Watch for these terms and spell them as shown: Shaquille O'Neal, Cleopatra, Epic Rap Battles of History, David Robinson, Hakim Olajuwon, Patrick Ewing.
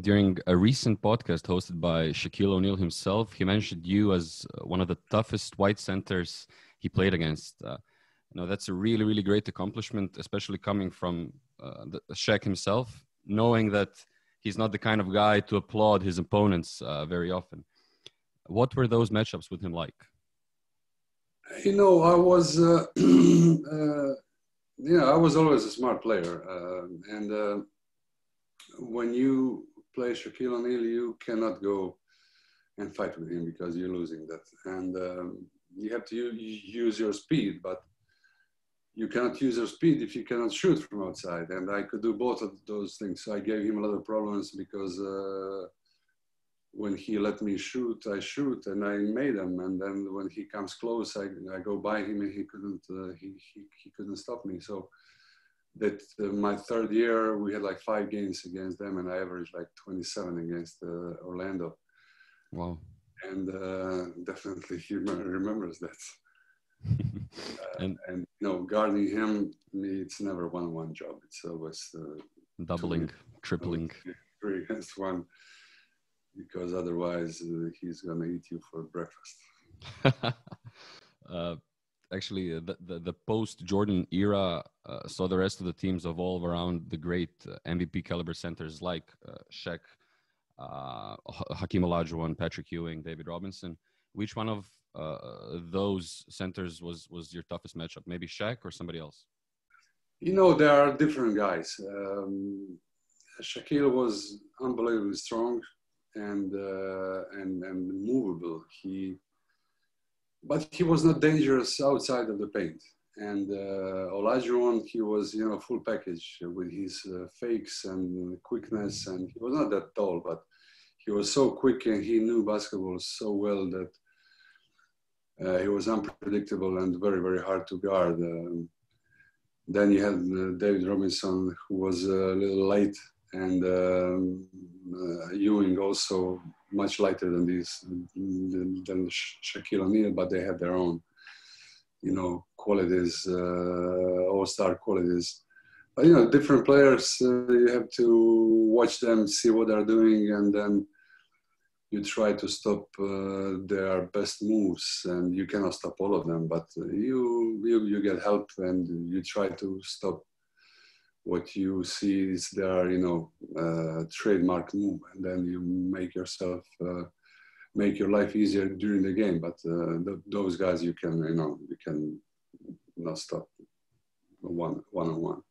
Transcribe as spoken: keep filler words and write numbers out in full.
During a recent podcast hosted by Shaquille O'Neal himself, he mentioned you as one of the toughest white centers he played against. Uh, you know, that's a really, really great accomplishment, especially coming from uh, the, Shaq himself, knowing that he's not the kind of guy to applaud his opponents uh, very often. What were those matchups with him like? You know, I was, uh, uh, you know, I was always a smart player. Uh, and uh, when you play Shaquille O'Neal, you cannot go and fight with him because you're losing that. And um, you have to use your speed, but you cannot use your speed if you cannot shoot from outside. And I could do both of those things. So I gave him a lot of problems because uh, when he let me shoot, I shoot and I made them. And then when he comes close, I, I go by him and he couldn't, uh, he, he, he couldn't stop me. So that uh, my third year, we had like five games against them and I averaged like twenty-seven against uh, Orlando. Wow. And uh, definitely he remembers that. uh, and, and you know, guarding him, it's never one-on-one job. It's always uh, doubling, two, tripling. Three against one. Because otherwise uh, he's going to eat you for breakfast. uh, actually, the, the, the post-Jordan era uh, saw the rest of the teams evolve around the great uh, M V P caliber centers like uh, Shaq, uh, Hakim Olajuwon, Patrick Ewing, David Robinson. Which one of uh, those centers was, was your toughest matchup? Maybe Shaq or somebody else? You know, there are different guys. Um, Shaquille was unbelievably strong. And, uh, and and movable. He, but he was not dangerous outside of the paint. And uh, Olajuwon, he was, you know, full package with his uh, fakes and quickness. And he was not that tall, but he was so quick and he knew basketball so well that uh, he was unpredictable and very, very hard to guard. Um, then you had uh, David Robinson, who was a little late. And um, uh, Ewing also much lighter than these, than, than Shaquille O'Neal, but they had their own, you know, qualities, uh, all-star qualities. But, you know, different players, uh, you have to watch them, see what they're doing, and then you try to stop uh, their best moves. And you cannot stop all of them, but you, you, you get help and you try to stop what you see is their, you know, uh, trademark move, and then you make yourself, uh, make your life easier during the game. But uh, th those guys, you can, you know, you can not stop one one on one.